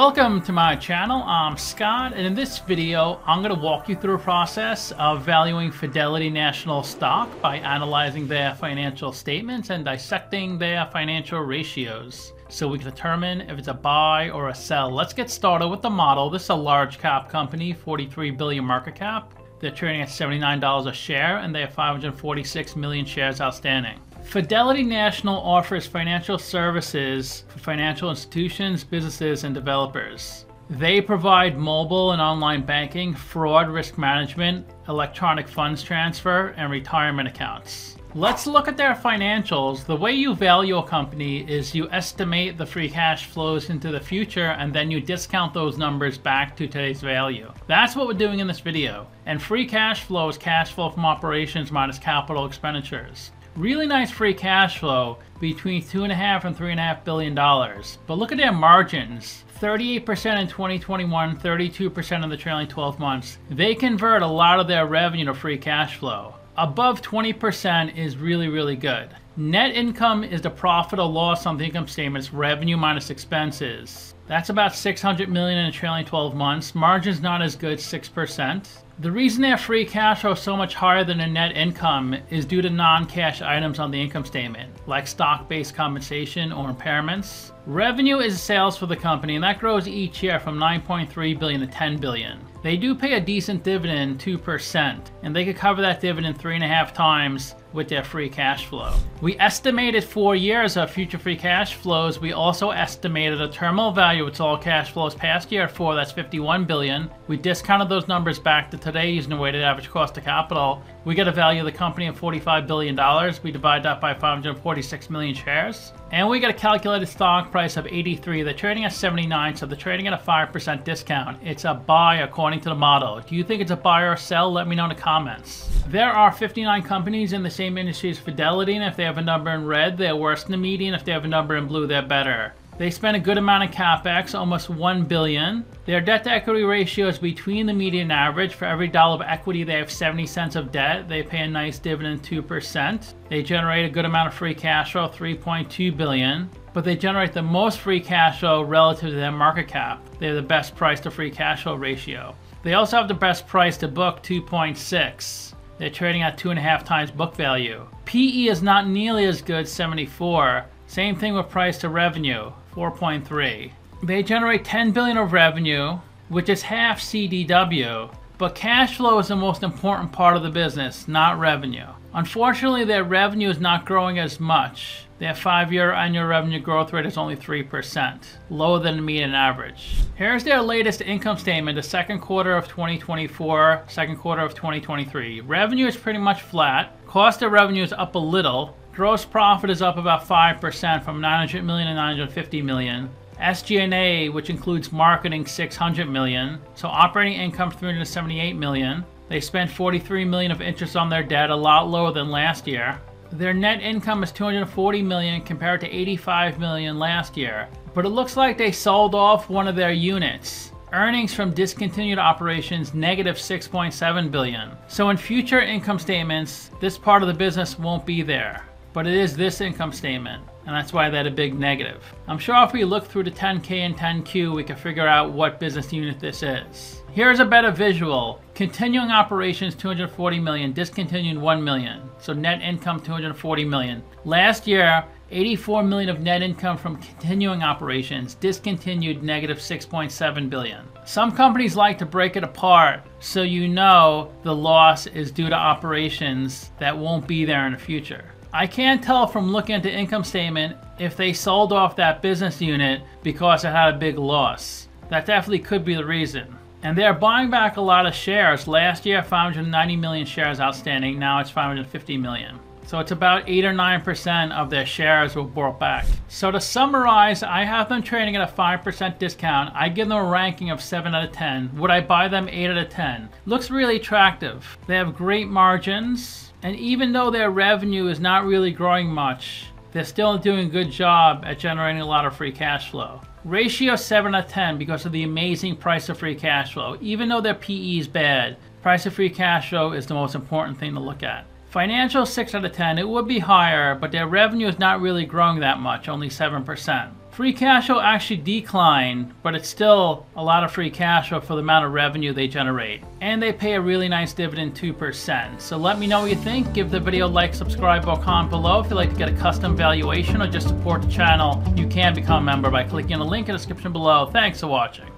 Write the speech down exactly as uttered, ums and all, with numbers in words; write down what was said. Welcome to my channel. I'm Scott, and in this video I'm going to walk you through a process of valuing Fidelity National stock by analyzing their financial statements and dissecting their financial ratios so we can determine if it's a buy or a sell. Let's get started with the model. This is a large cap company, forty-three billion market cap. They're trading at seventy-nine dollars a share and they have five hundred forty-six million shares outstanding. Fidelity National offers financial services for financial institutions, businesses, and developers. They provide mobile and online banking, fraud risk management, electronic funds transfer, and retirement accounts. Let's look at their financials. The way you value a company is you estimate the free cash flows into the future and then you discount those numbers back to today's value. That's what we're doing in this video. And free cash flow is cash flow from operations minus capital expenditures. Really nice free cash flow, between two and a half and three and a half billion dollars. But look at their margins, thirty-eight percent in twenty twenty-one, thirty-two percent in the trailing twelve months. They convert a lot of their revenue to free cash flow. Above twenty percent is really, really good. Net income is the profit or loss on the income statements, revenue minus expenses. That's about six hundred million in the trailing twelve months. Margin's not as good, six percent. The reason their free cash flow is so much higher than their net income is due to non-cash items on the income statement, like stock-based compensation or impairments. Revenue is sales for the company, and that grows each year from nine point three billion to ten billion. They do pay a decent dividend, two percent, and they could cover that dividend three and a half times with their free cash flow. We estimated four years of future free cash flows. We also estimated a terminal value, it's all cash flows past year four, that's fifty-one billion. We discounted those numbers back to today using the weighted average cost of capital. We get a value of the company of forty-five billion dollars. We divide that by five hundred forty-six million shares. And we get a calculated stock price of eighty-three. They're trading at seventy-nine, so they're trading at a five percent discount. It's a buy according to the model. Do you think it's a buy or a sell? Let me know in the comments. There are fifty-nine companies in the same industry as Fidelity, and if they have a number in red, they're worse than the median. If they have a number in blue, they're better. They spend a good amount of capex, almost one billion dollars. Their debt to equity ratio is between the median average. For every dollar of equity, they have seventy cents of debt. They pay a nice dividend, two percent. They generate a good amount of free cash flow, three point two billion dollars. But they generate the most free cash flow relative to their market cap. They have the best price to free cash flow ratio. They also have the best price to book, two point six. They're trading at two and a half times book value. P E is not nearly as good, seventy-four. Same thing with price to revenue, four point three. They generate ten billion dollars of revenue, which is half C D W, but cash flow is the most important part of the business, not revenue. Unfortunately, their revenue is not growing as much. Their five-year annual revenue growth rate is only three percent, lower than the median average. Here's their latest income statement, the second quarter of twenty twenty-four, second quarter of twenty twenty-three. Revenue is pretty much flat. Cost of revenue is up a little. Gross profit is up about five percent from nine hundred million to nine hundred fifty million. S G and A, which includes marketing, six hundred million. So operating income, three hundred seventy-eight million. They spent forty-three million of interest on their debt, a lot lower than last year. Their net income is two hundred forty million compared to eighty-five million last year. But it looks like they sold off one of their units. Earnings from discontinued operations, negative six point seven billion. So in future income statements, this part of the business won't be there. But it is this income statement, and that's why they had a big negative. I'm sure if we look through the ten K and ten Q, we can figure out what business unit this is. Here's a better visual. Continuing operations, two hundred forty million, discontinued one million. So net income, two hundred forty million. Last year, eighty-four million of net income from continuing operations, discontinued negative six point seven billion. Some companies like to break it apart so you know the loss is due to operations that won't be there in the future. I can't tell from looking at the income statement if they sold off that business unit because it had a big loss. That definitely could be the reason. And they're buying back a lot of shares. Last year, five hundred ninety million shares outstanding. Now it's five hundred fifty million. So it's about eight or nine percent of their shares were bought back. So to summarize, I have them trading at a five percent discount. I give them a ranking of seven out of ten. Would I buy them eight out of ten? Looks really attractive. They have great margins. And even though their revenue is not really growing much, they're still doing a good job at generating a lot of free cash flow. Ratio seven out of ten because of the amazing price of free cash flow. Even though their P E is bad, price of free cash flow is the most important thing to look at. Financial six out of ten, it would be higher, but their revenue is not really growing that much, only seven percent. Free cash flow actually declined, but it's still a lot of free cash flow for the amount of revenue they generate. And they pay a really nice dividend, two percent. So let me know what you think. Give the video a like, subscribe, or comment below. If you'd like to get a custom valuation or just support the channel, you can become a member by clicking on the link in the description below. Thanks for watching.